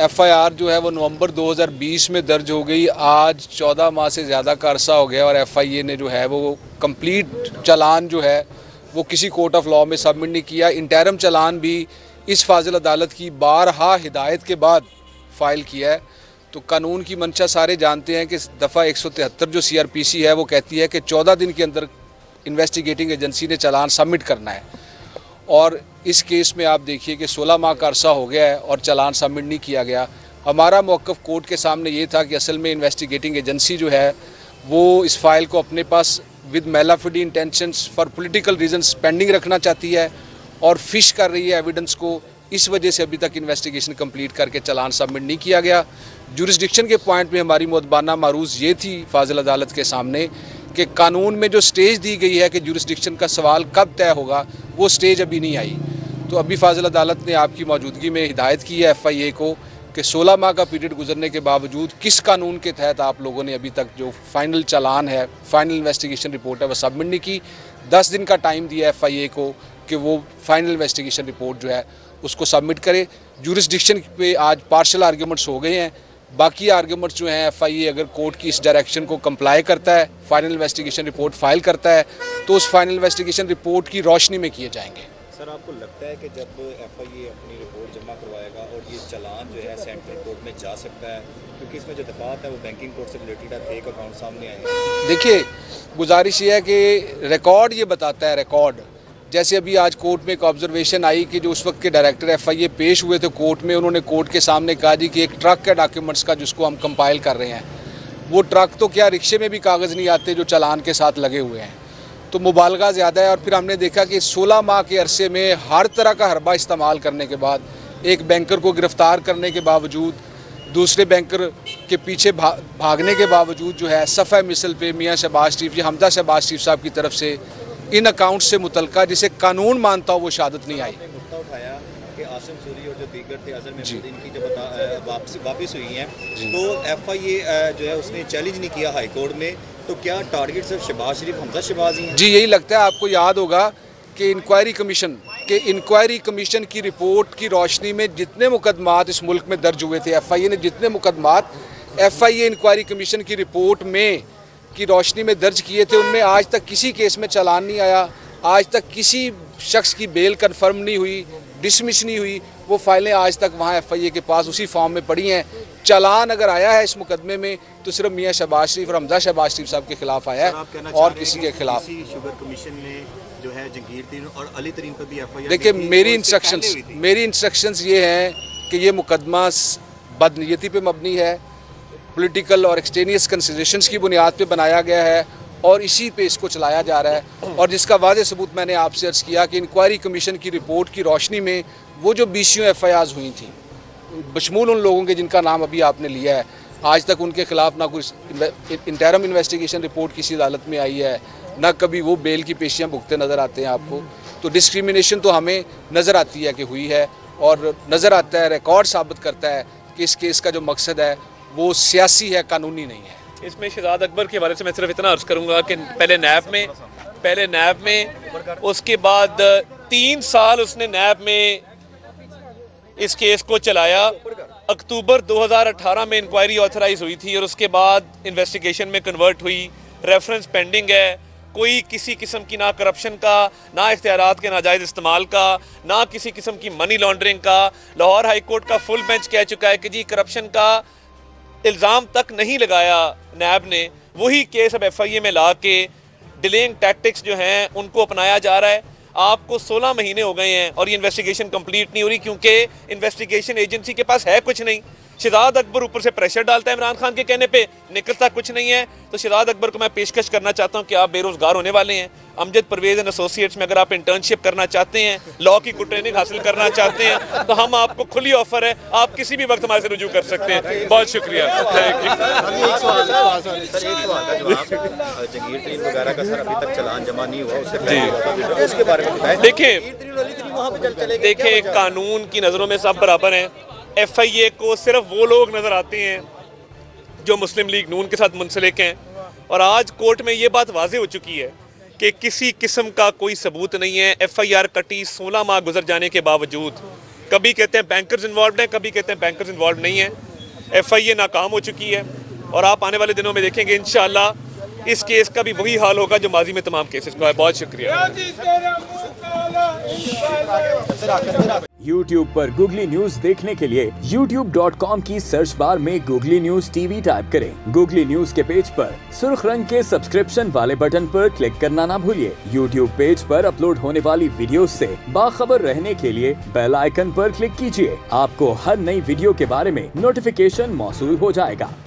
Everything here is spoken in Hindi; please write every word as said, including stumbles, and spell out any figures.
एफआईआर जो है वो नवंबर दो हज़ार बीस में दर्ज हो गई। आज चौदह माह से ज़्यादा का अरसा हो गया और एफआईए ने जो है वो कंप्लीट चालान जो है वो किसी कोर्ट ऑफ लॉ में सबमिट नहीं किया। इंटैरम चालान भी इस फाजिल अदालत की बारहा हिदायत के बाद फ़ाइल किया है। तो कानून की मंशा सारे जानते हैं कि दफ़ा एक सौ तिहत्तर जो सी आर पी सी है वो कहती है कि चौदह दिन के अंदर इन्वेस्टिगेटिंग एजेंसी ने चालान सबमिट करना है और इस केस में आप देखिए कि सोलह माह का अरसा हो गया है और चालान सबमिट नहीं किया गया। हमारा मौक़िफ़ कोर्ट के सामने ये था कि असल में इन्वेस्टिगेटिंग एजेंसी जो है वो इस फाइल को अपने पास with मेलाफिडी intentions for political reasons pending रखना चाहती है और फिश कर रही है एविडेंस को। इस वजह से अभी तक इन्वेस्टिगेशन कंप्लीट करके चालान सबमिट नहीं किया गया। जुरिस्डिक्शन के पॉइंट में हमारी मौदबाना मारूज़ ये थी फाजिल अदालत के सामने कि कानून में जो स्टेज दी गई है कि जुरिस्डिक्शन का सवाल कब तय होगा, वो स्टेज अभी नहीं आई। तो अभी फाजिल अदालत ने आपकी मौजूदगी में हिदायत की है एफआईए को कि सोलह माह का पीरियड गुजरने के बावजूद किस कानून के तहत आप लोगों ने अभी तक जो फाइनल चालान है, फाइनल इन्वेस्टिगेशन रिपोर्ट है, वह सबमिट नहीं की। दस दिन का टाइम दिया एफआईए को कि वो फाइनल इन्वेस्टिगेशन रिपोर्ट जो है उसको सबमिट करे। जुरिस्डिक्शन पे आज पार्सल आर्ग्यूमेंट्स हो गए हैं। बाकी आर्ग्यूमेंट्स जो हैं, एफआईए अगर कोर्ट की इस डायरेक्शन को कंपाइल करता है, फाइनल इन्वेस्टिगेशन रिपोर्ट फाइल करता है, तो उस फाइनल इन्वेस्टिगेशन रिपोर्ट की रोशनी में किए जाएंगे। सर, आपको लगता है कि जब एफआईए अपनी रिपोर्ट जमा करवाएगा और ये चालान जो है सेंट्रल कोर्ट में जा सकता है, क्योंकि इसमें जो दफात है वो बैंकिंग कोर्ट से रिलेटेड है, फेक अकाउंट सामने आए? देखिए, गुजारिश ये है कि रिकॉर्ड ये बताता है, रिकॉर्ड जैसे अभी आज कोर्ट में एक ऑब्जर्वेशन आई कि जो उस वक्त के डायरेक्टर एफआईए पेश हुए थे कोर्ट में, उन्होंने कोर्ट के सामने कहा जी कि एक ट्रक के डॉक्यूमेंट्स का जिसको हम कंपाइल कर रहे हैं, वो ट्रक तो क्या रिक्शे में भी कागज़ नहीं आते जो चालान के साथ लगे हुए हैं। तो मुबालगा ज़्यादा है। और फिर हमने देखा कि सोलह माह के अरसे में हर तरह का हरबा इस्तेमाल करने के बाद, एक बैंकर को गिरफ्तार करने के बावजूद, दूसरे बैंकर के पीछे भा, भागने के बावजूद जो है सफ़े मिसल पे मियाँ शहबाज शरीफ या हमदा शहबाज शरीफ साहब की तरफ से इन अकाउंट से मुतलका जिसे कानून मानता हो वो शहादत नहीं आई। मुद्दा उठाया कि आसिम सूरी और जो दीगर थे अजर में इनकी जब वापसी वापस हुई हैं तो एफआईए जो है उसने चैलेंज नहीं किया हाई कोर्ट में, तो क्या टारगेट सिर्फ शहबाज शरीफ हमजा शहबाज ही हैं? जी, यही लगता है। आपको याद होगा कि इंक्वायरी कमीशन के इंक्वायरी कमीशन की रिपोर्ट की रोशनी में जितने मुकदमात इस मुल्क में दर्ज हुए थे, एफआईए ने जितने मुकदमात एफआईए इंक्वायरी कमीशन की रिपोर्ट में की रोशनी में दर्ज किए थे, उनमें आज तक किसी केस में चालान नहीं आया, आज तक किसी शख्स की बेल कन्फर्म नहीं हुई, डिसमिस नहीं हुई। वो फाइलें आज तक वहाँ एफआईए के पास उसी फॉर्म में पड़ी हैं। चालान अगर आया है इस मुकदमे में तो सिर्फ मियाँ शहबाज शरीफ और हमजा शहबाज शरीफ साहब के खिलाफ आया है और किसी के खिलाफ। शुगर कमीशन ने जो है जंगीर तरीन और अली तरीन पर भी एफआईआर। देखिए, मेरी इंस्ट्रक्शंस मेरी इंस्ट्रक्शंस ये हैं कि ये मुकदमा बदनीयती पे मबनी है, पॉलिटिकल और एक्सटेनियस कंसिडरेशंस की बुनियाद पे बनाया गया है और इसी पे इसको चलाया जा रहा है। और जिसका वाज़े सबूत मैंने आपसे अर्ज़ किया कि इंक्वायरी कमीशन की रिपोर्ट की रोशनी में वो जो बीसियों एफ आई आर हुई थी, बशमूल उन लोगों के जिनका नाम अभी आपने लिया है, आज तक उनके खिलाफ ना कोई इंटैरम इन्वेस्टिगेशन रिपोर्ट किसी अदालत में आई है, ना कभी वो बेल की पेशियाँ भुगते नज़र आते हैं आपको। तो डिस्क्रिमिनेशन तो हमें नज़र आती है कि हुई है और नज़र आता है, रिकॉर्ड साबित करता है कि इस केस का जो मकसद है वो सियासी है, कानूनी नहीं है। इसमें शहजाद अकबर के बारे से मैं सिर्फ इतना अर्ज़ करूँगा कि पहले नैब में पहले नैब में उसके बाद तीन साल उसने नैब में इस केस को चलाया। अक्टूबर दो हज़ार अठारह में इंक्वायरी ऑथराइज हुई थी और उसके बाद इन्वेस्टिगेशन में कन्वर्ट हुई। रेफरेंस पेंडिंग है, कोई किसी किस्म की ना करप्शन का, ना इख्तियारात के नाजायज़ इस्तेमाल का, ना किसी किस्म की मनी लॉन्ड्रिंग का। लाहौर हाई कोर्ट का फुल बेंच कह चुका है कि जी करप्शन का इल्ज़ाम तक नहीं लगाया नैब ने। वही केस अब एफआईए में ला के डिलेइंग टैक्टिक्स जो हैं उनको अपनाया जा रहा है। आपको सोलह महीने हो गए हैं और ये इन्वेस्टिगेशन कंप्लीट नहीं हो रही क्योंकि इन्वेस्टिगेशन एजेंसी के पास है कुछ नहीं। शहजाद अकबर ऊपर से प्रेशर डालता है इमरान खान के कहने पे, निकलता कुछ नहीं है। तो शहजाद अकबर को मैं पेशकश करना चाहता हूँ कि आप बेरोज़गार होने वाले हैं। अमजद परवेज एंड एसोसिएट्स में अगर आप इंटर्नशिप करना चाहते हैं, लॉ की कुछ ट्रेनिंग हासिल करना चाहते हैं, तो हम आपको खुली ऑफर है, आप किसी भी वक्त हमारे से रुजू कर सकते हैं। बहुत शुक्रिया। देखिए देखिए कानून की नज़रों में सब बराबर हैं। एफआईए को सिर्फ वो लोग नज़र आते हैं जो मुस्लिम लीग नून के साथ मुंसलिक हैं और आज कोर्ट में ये बात वाजे हो चुकी है कि किसी किस्म का कोई सबूत नहीं है। एफआईआर कटी सोलह माह गुजर जाने के बावजूद, कभी कहते हैं बैंकर्स इन्वॉल्व हैं, कभी कहते हैं बैंकर्स इन्वॉल्व नहीं हैं। एफआईए नाकाम हो चुकी है और आप आने वाले दिनों में देखेंगे इंशाल्लाह इस केस का भी वही हाल होगा जो माजी में तमाम केसेस का है। बहुत शुक्रिया। YouTube पर Google News देखने के लिए यूट्यूब डॉट कॉम की सर्च बार में Google News टीवी टाइप करें। Google News के पेज पर सुर्ख रंग के सब्सक्रिप्शन वाले बटन पर क्लिक करना ना भूलिए। YouTube पेज पर अपलोड होने वाली वीडियो से बाखबर रहने के लिए बेल आइकन पर क्लिक कीजिए। आपको हर नई वीडियो के बारे में नोटिफिकेशन मौसूल हो जाएगा।